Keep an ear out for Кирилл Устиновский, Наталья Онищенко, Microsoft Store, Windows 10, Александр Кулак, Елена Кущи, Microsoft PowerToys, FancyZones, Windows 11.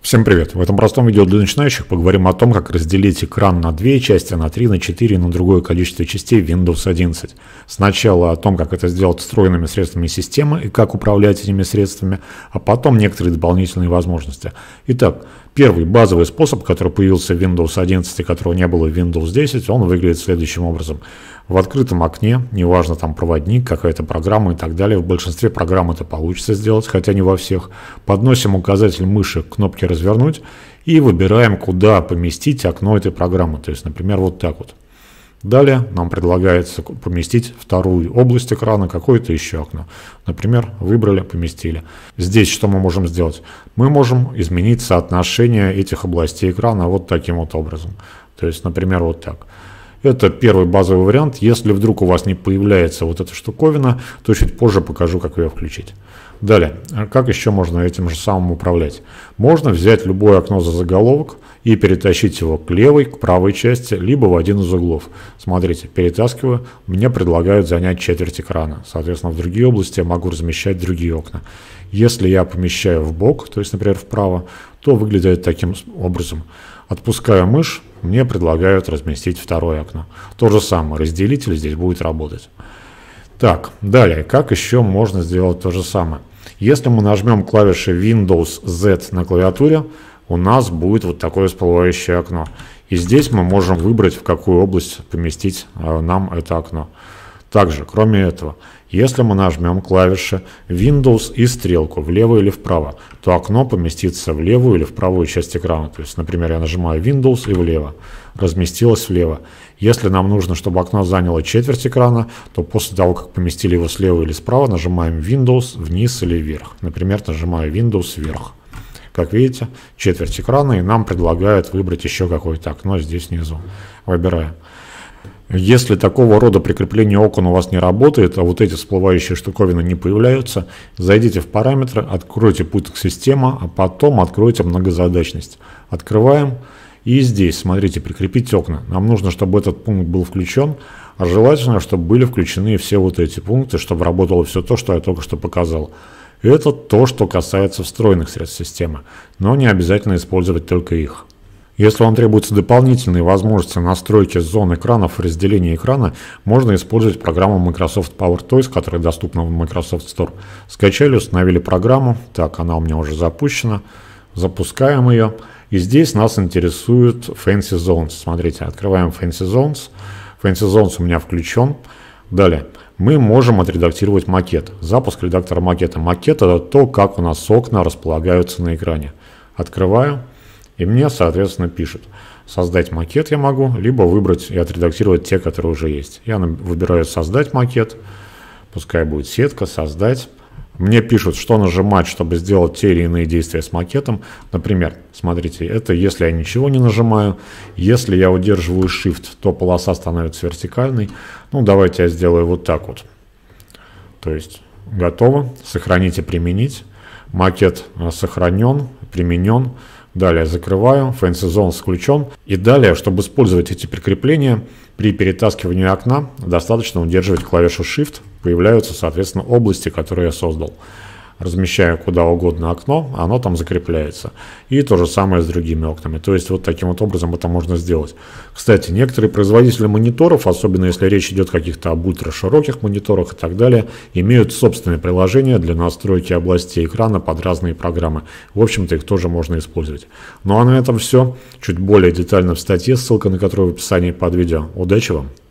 Всем привет! В этом простом видео для начинающих поговорим о том, как разделить экран на две части, на три, на четыре и на другое количество частей Windows 11. Сначала о том, как это сделать встроенными средствами системы и как управлять этими средствами, а потом некоторые дополнительные возможности. Итак, первый базовый способ, который появился в Windows 11 и которого не было в Windows 10, он выглядит следующим образом. В открытом окне, неважно там проводник, какая-то программа и так далее, в большинстве программ это получится сделать, хотя не во всех, подносим указатель мыши к кнопке «Развернуть», и выбираем, куда поместить окно этой программы, то есть, например, вот так вот. Далее нам предлагается поместить вторую область экрана, какое-то еще окно. Например, выбрали, поместили. Здесь что мы можем сделать? Мы можем изменить соотношение этих областей экрана вот таким вот образом. То есть, например, вот так. Это первый базовый вариант. Если вдруг у вас не появляется вот эта штуковина, то чуть позже покажу, как ее включить. Далее, как еще можно этим же самым управлять? Можно взять любое окно за заголовок и перетащить его к левой, к правой части, либо в один из углов. Смотрите, перетаскиваю, мне предлагают занять четверть экрана. Соответственно, в другие области я могу размещать другие окна. Если я помещаю в бок, то есть, например, вправо, то выглядит таким образом. Отпускаю мышь, мне предлагают разместить второе окно. То же самое, разделитель здесь будет работать. Так, далее, как еще можно сделать то же самое? Если мы нажмем клавиши Windows Z на клавиатуре, у нас будет вот такое всплывающее окно. И здесь мы можем выбрать, в какую область поместить нам это окно. Также, кроме этого, если мы нажмем клавиши Windows и стрелку влево или вправо, то окно поместится в левую или в правую часть экрана. То есть, например, я нажимаю Windows и влево, разместилось влево. Если нам нужно, чтобы окно заняло четверть экрана, то после того, как поместили его слева или справа, нажимаем Windows вниз или вверх. Например, нажимаю Windows вверх. Как видите, четверть экрана, и нам предлагают выбрать еще какое-то окно здесь внизу. Выбираем. Если такого рода прикрепление окон у вас не работает, а вот эти всплывающие штуковины не появляются, зайдите в параметры, откройте пункт «Система», а потом откройте «Многозадачность». Открываем, и здесь, смотрите, «Прикрепить окна». Нам нужно, чтобы этот пункт был включен, а желательно, чтобы были включены все вот эти пункты, чтобы работало все то, что я только что показал. Это то, что касается встроенных средств системы, но не обязательно использовать только их. Если вам требуются дополнительные возможности настройки зон экранов и разделения экрана, можно использовать программу Microsoft PowerToys, которая доступна в Microsoft Store. Скачали, установили программу. Так, она у меня уже запущена. Запускаем ее. И здесь нас интересует Fancy Zones. Смотрите, открываем Fancy Zones. Fancy Zones у меня включен. Далее. Мы можем отредактировать макет. Запуск редактора макета. Макет – это то, как у нас окна располагаются на экране. Открываю. И мне, соответственно, пишут, создать макет я могу, либо выбрать и отредактировать те, которые уже есть. Я выбираю создать макет, пускай будет сетка, создать. Мне пишут, что нажимать, чтобы сделать те или иные действия с макетом. Например, смотрите, это если я ничего не нажимаю. Если я удерживаю Shift, то полоса становится вертикальной. Ну, давайте я сделаю вот так вот. То есть, готово. Сохранить и применить. Макет сохранен, применен. Далее закрываю, Fancy Zones включен. И далее, чтобы использовать эти прикрепления, при перетаскивании окна достаточно удерживать клавишу Shift. Появляются, соответственно, области, которые я создал. Размещаю куда угодно окно, оно там закрепляется. И то же самое с другими окнами. То есть вот таким вот образом это можно сделать. Кстати, некоторые производители мониторов, особенно если речь идет о каких-то об ультрашироких мониторах и так далее, имеют собственные приложения для настройки областей экрана под разные программы. В общем-то, их тоже можно использовать. Ну а на этом все. Чуть более детально в статье, ссылка на которую в описании под видео. Удачи вам!